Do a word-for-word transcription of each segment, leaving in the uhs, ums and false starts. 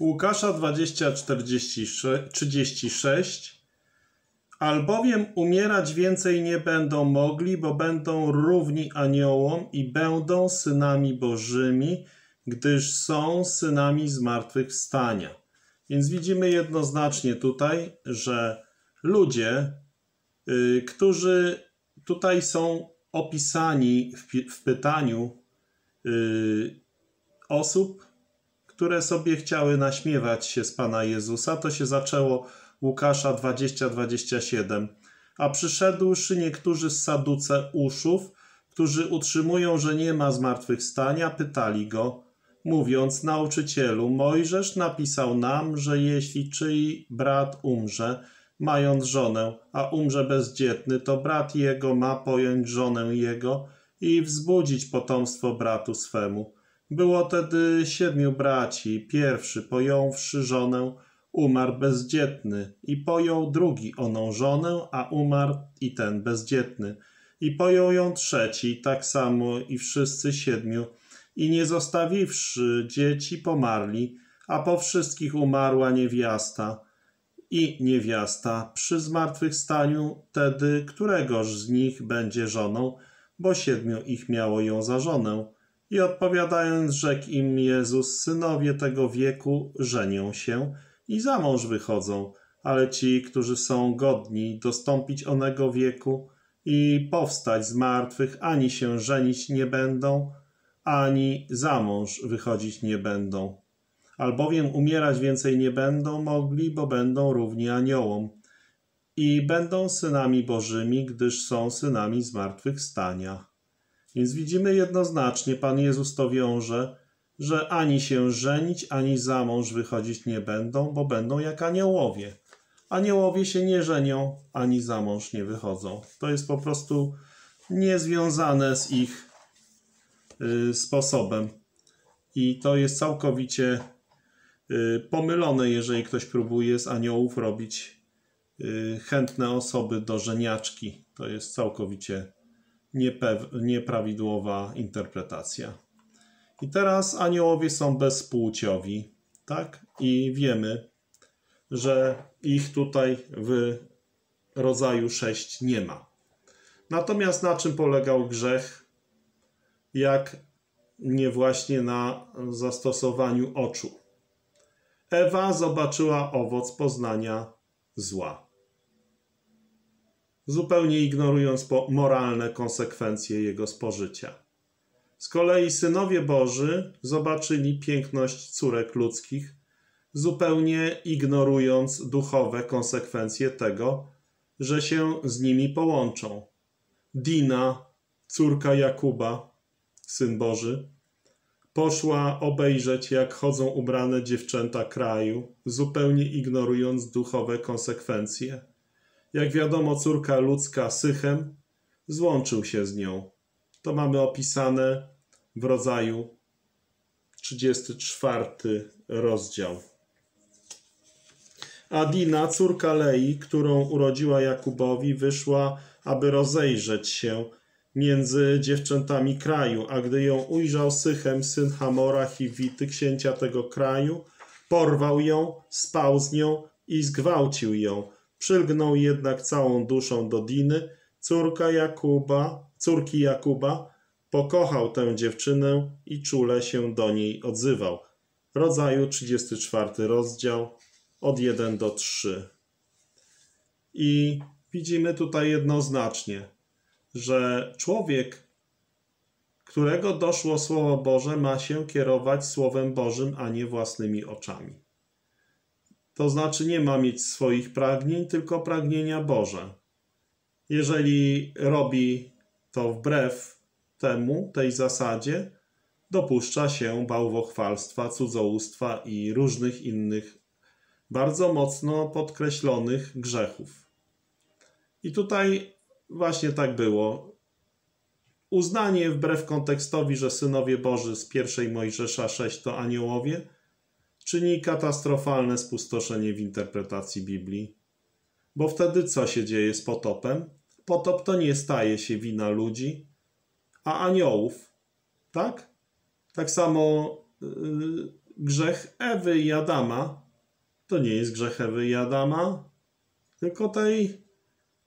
Łukasza dwadzieścia, czterdzieści, trzydzieści sześć. Albowiem umierać więcej nie będą mogli, bo będą równi aniołom i będą synami bożymi, gdyż są synami zmartwychwstania. Więc widzimy jednoznacznie tutaj, że ludzie, yy, którzy tutaj są opisani w, w pytaniu yy, osób, które sobie chciały naśmiewać się z Pana Jezusa. To się zaczęło Łukasza dwadzieścia, dwadzieścia siedem. A przyszedłszy niektórzy z Saduceuszów, którzy utrzymują, że nie ma zmartwychwstania, pytali go, mówiąc, nauczycielu, Mojżesz napisał nam, że jeśli czyj brat umrze, mając żonę, a umrze bezdzietny, to brat jego ma pojąć żonę jego i wzbudzić potomstwo bratu swemu. Było tedy siedmiu braci. Pierwszy, pojąwszy żonę, umarł bezdzietny i pojął drugi oną żonę, a umarł i ten bezdzietny. I pojął ją trzeci, tak samo i wszyscy siedmiu. I nie zostawiwszy dzieci, pomarli, a po wszystkich umarła niewiasta i niewiasta. Przy zmartwychwstaniu tedy któregoż z nich będzie żoną, bo siedmiu ich miało ją za żonę. I odpowiadając, rzekł im Jezus, synowie tego wieku żenią się i za mąż wychodzą, ale ci, którzy są godni dostąpić onego wieku i powstać z martwych, ani się żenić nie będą, ani za mąż wychodzić nie będą. Albowiem umierać więcej nie będą mogli, bo będą równi aniołom i będą synami bożymi, gdyż są synami zmartwychwstania. Więc widzimy jednoznacznie, Pan Jezus to wiąże, że ani się żenić, ani za mąż wychodzić nie będą, bo będą jak aniołowie. Aniołowie się nie żenią, ani za mąż nie wychodzą. To jest po prostu niezwiązane z ich y, sposobem. I to jest całkowicie y, pomylone, jeżeli ktoś próbuje z aniołów robić y, chętne osoby do żeniaczki. To jest całkowicie nieprawidłowa interpretacja. I teraz aniołowie są bezpłciowi, tak? I wiemy, że ich tutaj w rodzaju sześć nie ma. Natomiast na czym polegał grzech? Jak nie właśnie na zastosowaniu oczu. Ewa zobaczyła owoc poznania zła, zupełnie ignorując moralne konsekwencje jego spożycia. Z kolei synowie Boży zobaczyli piękność córek ludzkich, zupełnie ignorując duchowe konsekwencje tego, że się z nimi połączą. Dina, córka Jakuba, syn Boży, poszła obejrzeć, jak chodzą ubrane dziewczęta kraju, zupełnie ignorując duchowe konsekwencje. Jak wiadomo, córka ludzka Sychem złączył się z nią. To mamy opisane w rodzaju trzydziesty czwarty rozdział. A Dina, córka Lei, którą urodziła Jakubowi, wyszła, aby rozejrzeć się między dziewczętami kraju, a gdy ją ujrzał Sychem, syn Hamora Hiwity, księcia tego kraju, porwał ją, spał z nią i zgwałcił ją. Przylgnął jednak całą duszą do Diny, córka Jakuba, córki Jakuba, pokochał tę dziewczynę i czule się do niej odzywał. Rodzaju trzydziesty czwarty rozdział, od pierwszego do trzeciego. I widzimy tutaj jednoznacznie, że człowiek, którego doszło Słowo Boże, ma się kierować Słowem Bożym, a nie własnymi oczami. To znaczy nie ma mieć swoich pragnień, tylko pragnienia Boże. Jeżeli robi to wbrew temu, tej zasadzie, dopuszcza się bałwochwalstwa, cudzołóstwa i różnych innych bardzo mocno podkreślonych grzechów. I tutaj właśnie tak było. Uznanie wbrew kontekstowi, że synowie Boży z pierwszej Mojżesza sześć to aniołowie, czyni katastrofalne spustoszenie w interpretacji Biblii. Bo wtedy co się dzieje z potopem? Potop to nie staje się wina ludzi, a aniołów. Tak? Tak samo yy, grzech Ewy i Adama to nie jest grzech Ewy i Adama, tylko tej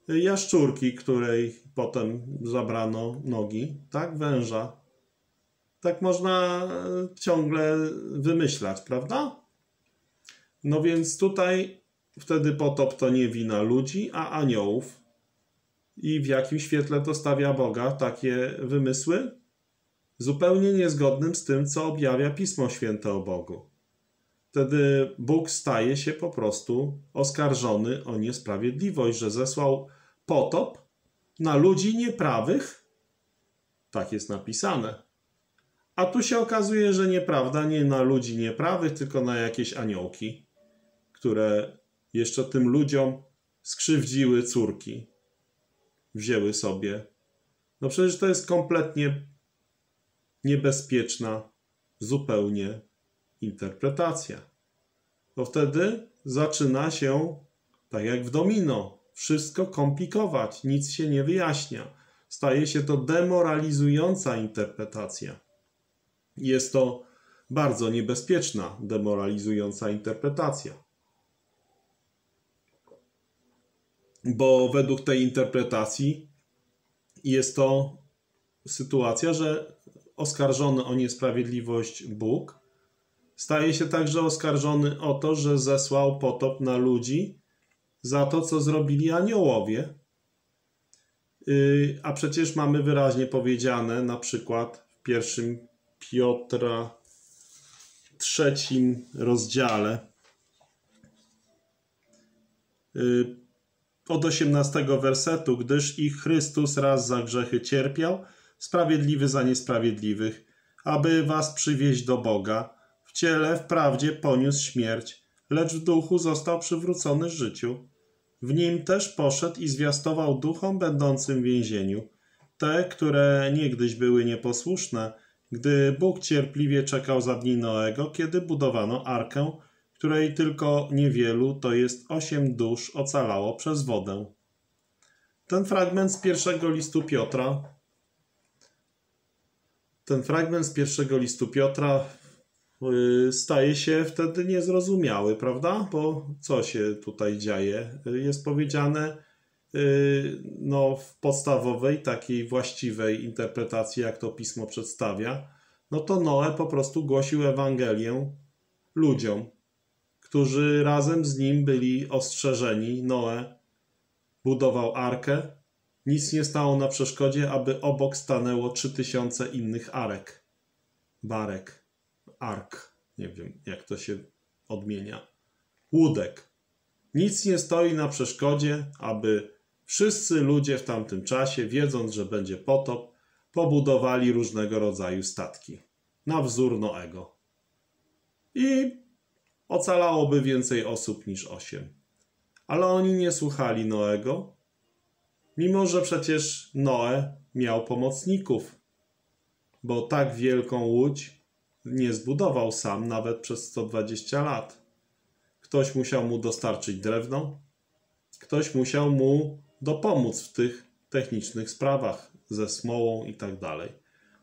jaszczurki, której potem zabrano nogi, tak? Węża. Tak można ciągle wymyślać, prawda? No więc tutaj wtedy potop to nie wina ludzi, a aniołów. I w jakim świetle to stawia Boga takie wymysły? Zupełnie niezgodnym z tym, co objawia Pismo Święte o Bogu. Wtedy Bóg staje się po prostu oskarżony o niesprawiedliwość, że zesłał potop na ludzi nieprawych. Tak jest napisane. A tu się okazuje, że nieprawda nie na ludzi nieprawych, tylko na jakieś aniołki, które jeszcze tym ludziom skrzywdziły córki. Wzięły sobie. No przecież to jest kompletnie niebezpieczna zupełnie interpretacja. Bo wtedy zaczyna się, tak jak w domino, wszystko komplikować, nic się nie wyjaśnia. Staje się to demoralizująca interpretacja. Jest to bardzo niebezpieczna, demoralizująca interpretacja. Bo według tej interpretacji jest to sytuacja, że oskarżony o niesprawiedliwość Bóg staje się także oskarżony o to, że zesłał potop na ludzi za to, co zrobili aniołowie. A przecież mamy wyraźnie powiedziane, na przykład w pierwszym Piotra trzecim rozdziale od osiemnastego wersetu, gdyż i Chrystus raz za grzechy cierpiał, sprawiedliwy za niesprawiedliwych, aby was przywieźć do Boga. W ciele wprawdzie poniósł śmierć, lecz w duchu został przywrócony życiu. W nim też poszedł i zwiastował duchom będącym w więzieniu, te, które niegdyś były nieposłuszne, gdy Bóg cierpliwie czekał za dni Noego, kiedy budowano arkę, której tylko niewielu, to jest osiem dusz, ocalało przez wodę. Ten fragment z pierwszego listu Piotra, ten fragment z pierwszego listu Piotra yy, staje się wtedy niezrozumiały, prawda? Bo co się tutaj dzieje? Jest powiedziane yy, no, w podstawowej, takiej właściwej interpretacji, jak to Pismo przedstawia, no to Noe po prostu głosił Ewangelię ludziom, którzy razem z nim byli ostrzeżeni. Noe budował arkę. Nic nie stało na przeszkodzie, aby obok stanęło trzy tysiące innych arek. Barek, ark, nie wiem jak to się odmienia, łódek. Nic nie stoi na przeszkodzie, aby wszyscy ludzie w tamtym czasie, wiedząc, że będzie potop, pobudowali różnego rodzaju statki na wzór Noego. I ocalałoby więcej osób niż osiem. Ale oni nie słuchali Noego, mimo że przecież Noe miał pomocników, bo tak wielką łódź nie zbudował sam nawet przez sto dwadzieścia lat. Ktoś musiał mu dostarczyć drewno, ktoś musiał mu dopomóc w tych technicznych sprawach ze smołą i tak dalej.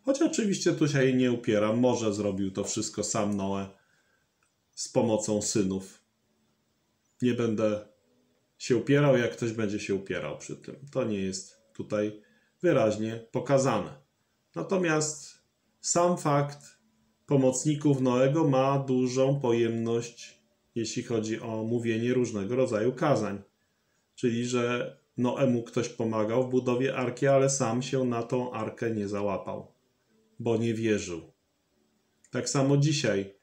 Choć oczywiście tu się nie upieram, może zrobił to wszystko sam Noe z pomocą synów. Nie będę się upierał, jak ktoś będzie się upierał przy tym. To nie jest tutaj wyraźnie pokazane. Natomiast sam fakt pomocników Noego ma dużą pojemność, jeśli chodzi o mówienie różnego rodzaju kazań. Czyli, że Noemu ktoś pomagał w budowie arki, ale sam się na tą arkę nie załapał, bo nie wierzył. Tak samo dzisiaj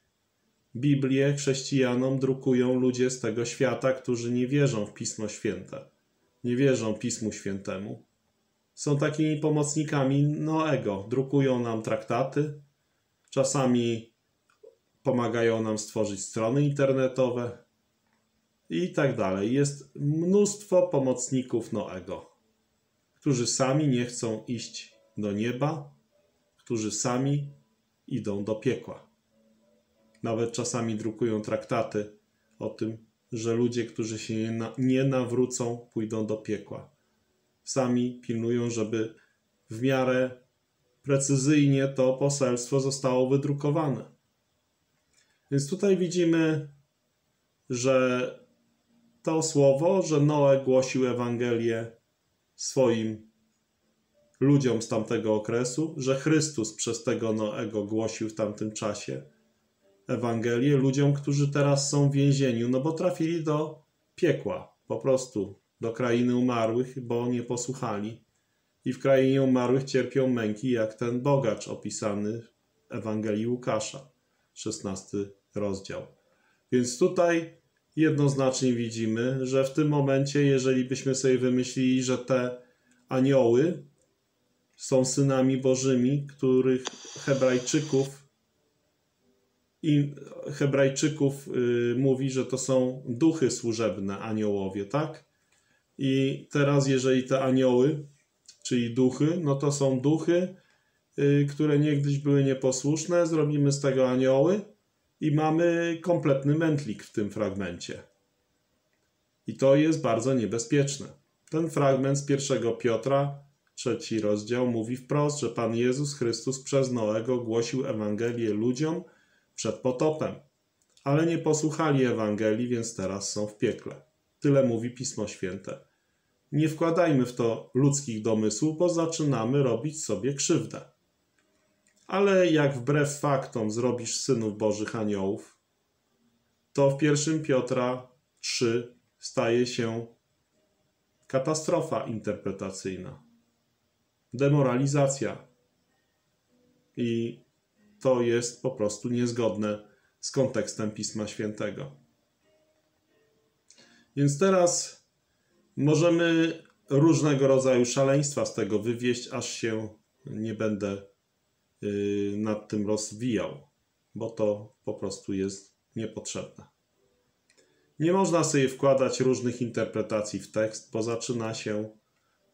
Biblię chrześcijanom drukują ludzie z tego świata, którzy nie wierzą w Pismo Święte. Nie wierzą Pismu Świętemu. Są takimi pomocnikami Noego. Drukują nam traktaty. Czasami pomagają nam stworzyć strony internetowe. I tak dalej. Jest mnóstwo pomocników Noego, którzy sami nie chcą iść do nieba, którzy sami idą do piekła. Nawet czasami drukują traktaty o tym, że ludzie, którzy się nie nawrócą, pójdą do piekła. Sami pilnują, żeby w miarę precyzyjnie to poselstwo zostało wydrukowane. Więc tutaj widzimy, że to słowo, że Noe głosił Ewangelię swoim ludziom z tamtego okresu, że Chrystus przez tego Noego głosił w tamtym czasie Ewangelię ludziom, którzy teraz są w więzieniu, no bo trafili do piekła, po prostu do krainy umarłych, bo nie posłuchali. I w krainie umarłych cierpią męki, jak ten bogacz opisany w Ewangelii Łukasza, szesnasty rozdział. Więc tutaj jednoznacznie widzimy, że w tym momencie, jeżeli byśmy sobie wymyślili, że te anioły są synami bożymi, których Hebrajczyków i Hebrajczyków yy, mówi, że to są duchy służebne, aniołowie, tak? I teraz, jeżeli te anioły, czyli duchy, no to są duchy, yy, które niegdyś były nieposłuszne, zrobimy z tego anioły i mamy kompletny mętlik w tym fragmencie. I to jest bardzo niebezpieczne. Ten fragment z pierwszego Piotra, trzeci rozdział, mówi wprost, że Pan Jezus Chrystus przez Noego głosił Ewangelię ludziom przed potopem, ale nie posłuchali Ewangelii, więc teraz są w piekle. Tyle mówi Pismo Święte. Nie wkładajmy w to ludzkich domysłów, bo zaczynamy robić sobie krzywdę. Ale jak wbrew faktom zrobisz synów Bożych aniołów, to w pierwszym Piotra trzy staje się katastrofa interpretacyjna. Demoralizacja. I to jest po prostu niezgodne z kontekstem Pisma Świętego. Więc teraz możemy różnego rodzaju szaleństwa z tego wywieść, aż się nie będę yy, nad tym rozwijał, bo to po prostu jest niepotrzebne. Nie można sobie wkładać różnych interpretacji w tekst, bo zaczyna się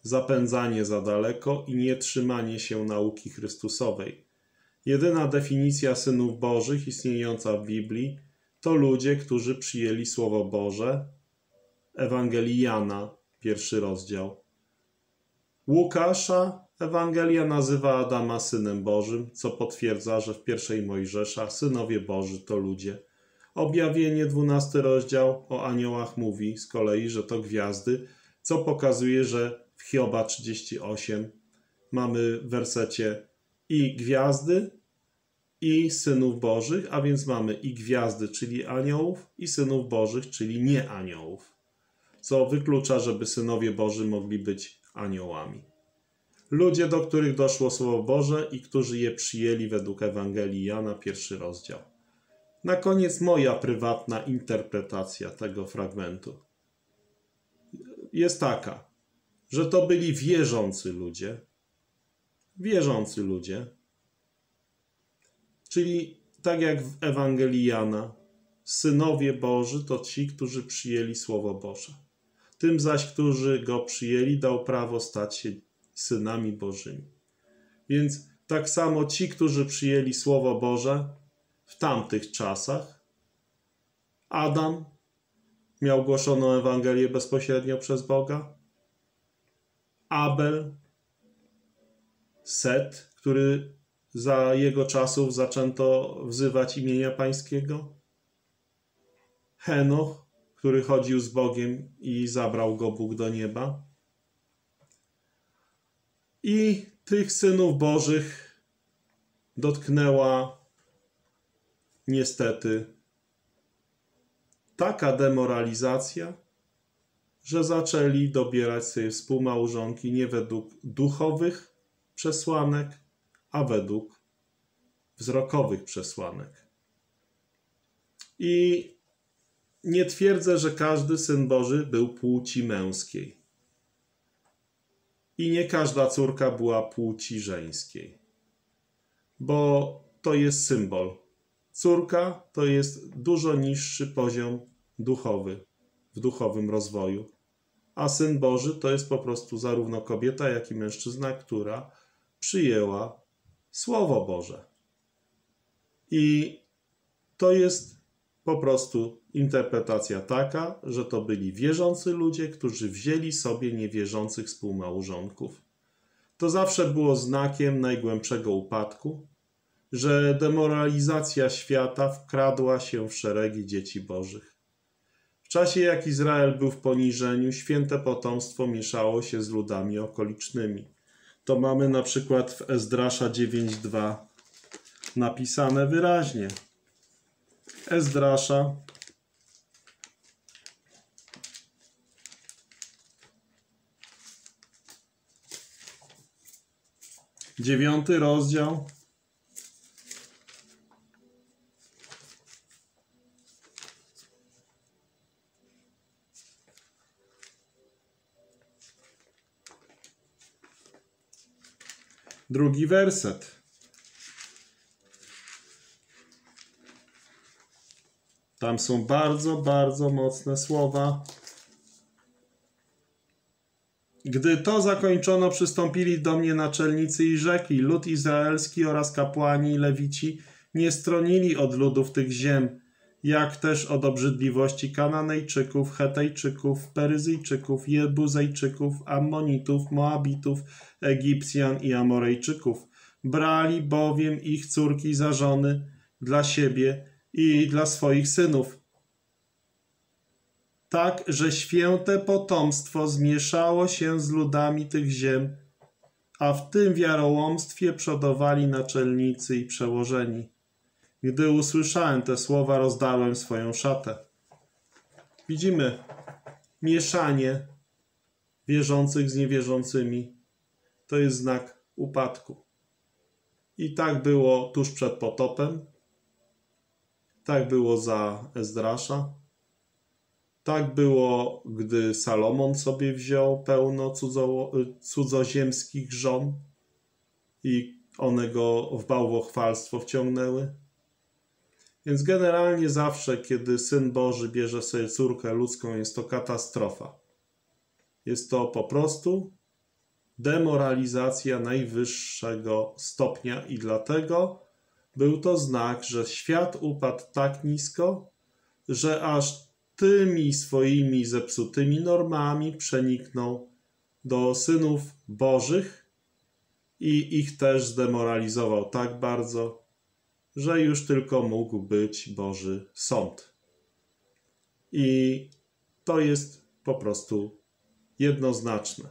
zapędzanie za daleko i nietrzymanie się nauki Chrystusowej. Jedyna definicja synów Bożych istniejąca w Biblii to ludzie, którzy przyjęli Słowo Boże, Ewangelii Jana, pierwszy rozdział. Łukasza Ewangelia nazywa Adama synem Bożym, co potwierdza, że w pierwszej Mojżesza synowie Boży to ludzie. Objawienie, dwunasty rozdział, o aniołach mówi z kolei, że to gwiazdy, co pokazuje, że w Hioba trzydziestym ósmym mamy w wersecie i gwiazdy, i synów Bożych, a więc mamy i gwiazdy, czyli aniołów, i synów Bożych, czyli nie aniołów, co wyklucza, żeby synowie Boży mogli być aniołami. Ludzie, do których doszło Słowo Boże i którzy je przyjęli według Ewangelii Jana, pierwszy rozdział. Na koniec moja prywatna interpretacja tego fragmentu jest taka, że to byli wierzący ludzie, wierzący ludzie, czyli tak jak w Ewangelii Jana, synowie Boży to ci, którzy przyjęli Słowo Boże. Tym zaś, którzy go przyjęli, dał prawo stać się synami Bożymi. Więc tak samo ci, którzy przyjęli Słowo Boże w tamtych czasach, Adam miał głoszoną Ewangelię bezpośrednio przez Boga, Abel, Set, który za jego czasów zaczęto wzywać imienia Pańskiego, Henoch, który chodził z Bogiem i zabrał go Bóg do nieba. I tych synów Bożych dotknęła niestety taka demoralizacja, że zaczęli dobierać sobie współmałżonki nie według duchowych przesłanek, a według wzrokowych przesłanek. I nie twierdzę, że każdy syn Boży był płci męskiej. I nie każda córka była płci żeńskiej. Bo to jest symbol. Córka to jest dużo niższy poziom duchowy, w duchowym rozwoju. A syn Boży to jest po prostu zarówno kobieta, jak i mężczyzna, która przyjęła Słowo Boże. I to jest po prostu interpretacja taka, że to byli wierzący ludzie, którzy wzięli sobie niewierzących współmałżonków. To zawsze było znakiem najgłębszego upadku, że demoralizacja świata wkradła się w szeregi dzieci bożych. W czasie, jak Izrael był w poniżeniu, święte potomstwo mieszało się z ludami okolicznymi. To mamy na przykład w Ezdrasza dziewięć dwa napisane wyraźnie. Ezdrasza dziewiąty rozdział drugi werset. Tam są bardzo, bardzo mocne słowa. Gdy to zakończono, przystąpili do mnie naczelnicy i rzekli, lud izraelski oraz kapłani i lewici nie stronili od ludów tych ziem, jak też od obrzydliwości Kananejczyków, Chetejczyków, Peryzyjczyków, Jebuzejczyków, Ammonitów, Moabitów, Egipcjan i Amorejczyków. Brali bowiem ich córki za żony dla siebie i dla swoich synów. Tak, że święte potomstwo zmieszało się z ludami tych ziem, a w tym wiarołomstwie przodowali naczelnicy i przełożeni. Gdy usłyszałem te słowa, rozdarłem swoją szatę. Widzimy mieszanie wierzących z niewierzącymi. To jest znak upadku. I tak było tuż przed potopem. Tak było za Ezdrasza. Tak było, gdy Salomon sobie wziął pełno cudzo, cudzoziemskich żon i one go w bałwochwalstwo wciągnęły. Więc generalnie zawsze, kiedy Syn Boży bierze sobie córkę ludzką, jest to katastrofa. Jest to po prostu demoralizacja najwyższego stopnia i dlatego był to znak, że świat upadł tak nisko, że aż tymi swoimi zepsutymi normami przeniknął do synów bożych i ich też zdemoralizował tak bardzo, że już tylko mógł być Boży sąd. I to jest po prostu jednoznaczne.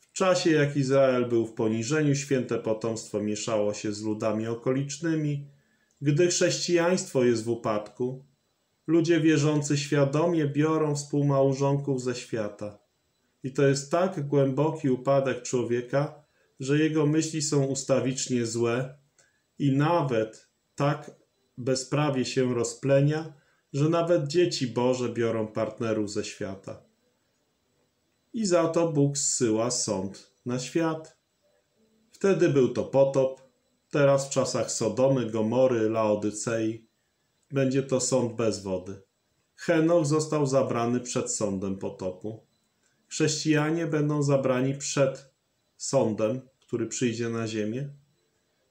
W czasie, jak Izrael był w poniżeniu, święte potomstwo mieszało się z ludami okolicznymi. Gdy chrześcijaństwo jest w upadku, ludzie wierzący świadomie biorą współmałżonków ze świata. I to jest tak głęboki upadek człowieka, że jego myśli są ustawicznie złe i nawet tak bezprawie się rozplenia, że nawet dzieci Boże biorą partnerów ze świata. I za to Bóg zsyła sąd na świat. Wtedy był to potop, teraz w czasach Sodomy, Gomory, Laodycei. Będzie to sąd bez wody. Henoch został zabrany przed sądem potopu. Chrześcijanie będą zabrani przed sądem, który przyjdzie na ziemię.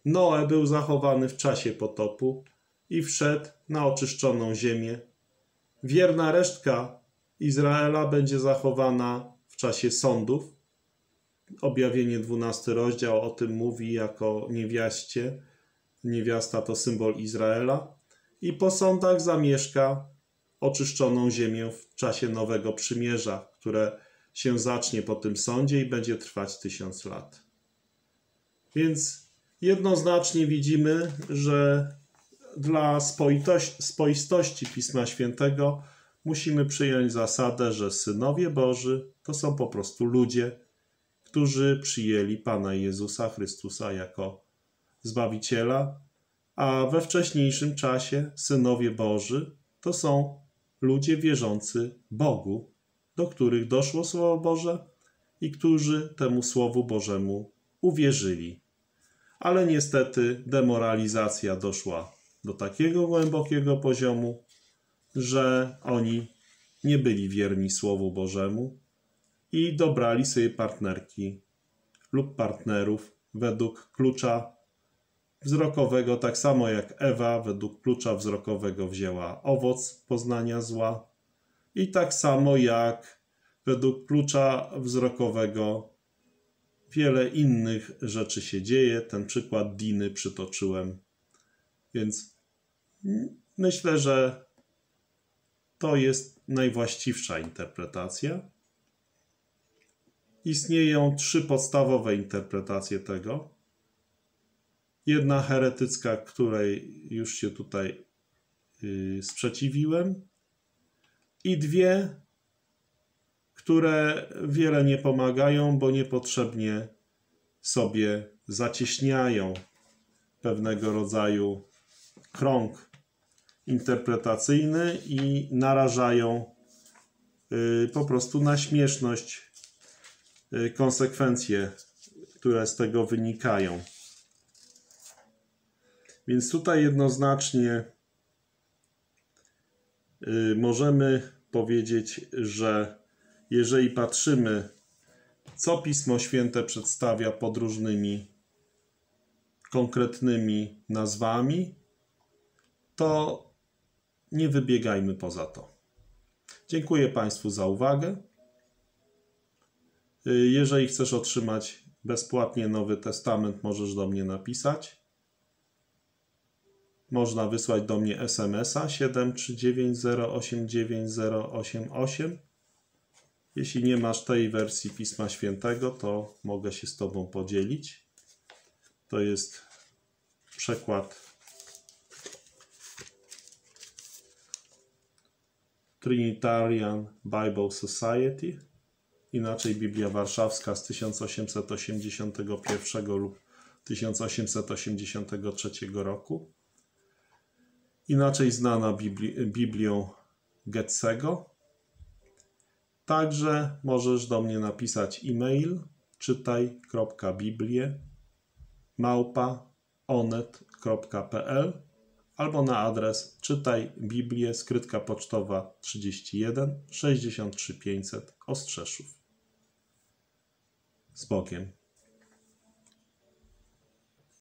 Noe był zachowany w czasie potopu i wszedł na oczyszczoną ziemię. Wierna resztka Izraela będzie zachowana w czasie sądów. Objawienie dwunasty rozdział o tym mówi jako niewiaście. Niewiasta to symbol Izraela. I po sądach zamieszka oczyszczoną ziemię w czasie Nowego Przymierza, które się zacznie po tym sądzie i będzie trwać tysiąc lat. Więc jednoznacznie widzimy, że dla spoistości Pisma Świętego musimy przyjąć zasadę, że synowie Boży to są po prostu ludzie, którzy przyjęli Pana Jezusa Chrystusa jako Zbawiciela, a we wcześniejszym czasie synowie Boży to są ludzie wierzący Bogu, do których doszło Słowo Boże i którzy temu Słowu Bożemu uwierzyli. Ale niestety demoralizacja doszła do takiego głębokiego poziomu, że oni nie byli wierni Słowu Bożemu i dobrali sobie partnerki lub partnerów według klucza wzrokowego, tak samo jak Ewa według klucza wzrokowego wzięła owoc poznania zła i tak samo jak według klucza wzrokowego wiele innych rzeczy się dzieje. Ten przykład Diny przytoczyłem. Więc myślę, że to jest najwłaściwsza interpretacja. Istnieją trzy podstawowe interpretacje tego. Jedna heretycka, której już się tutaj yy, sprzeciwiłem, i dwie, które wiele nie pomagają, bo niepotrzebnie sobie zacieśniają pewnego rodzaju krąg interpretacyjny i narażają yy, po prostu na śmieszność yy, konsekwencje, które z tego wynikają. Więc tutaj jednoznacznie możemy powiedzieć, że jeżeli patrzymy, co Pismo Święte przedstawia pod różnymi konkretnymi nazwami, to nie wybiegajmy poza to. Dziękuję Państwu za uwagę. Jeżeli chcesz otrzymać bezpłatnie Nowy Testament, możesz do mnie napisać. Można wysłać do mnie esemesa siedem trzy dziewięć zero osiem dziewięć zero osiem osiem. Jeśli nie masz tej wersji Pisma Świętego, to mogę się z Tobą podzielić. To jest przekład Trinitarian Bible Society, inaczej Biblia Warszawska z tysiąc osiemset osiemdziesiątego pierwszego lub tysiąc osiemset osiemdziesiątego trzeciego roku. Inaczej znana Bibli- Biblią Goetsego. Także możesz do mnie napisać e-mail czytaj kropka biblie małpa onet kropka pl albo na adres czytajbiblię, skrytka pocztowa trzydzieści jeden sześćdziesiąt trzy pięćset Ostrzeszów. Z Bogiem.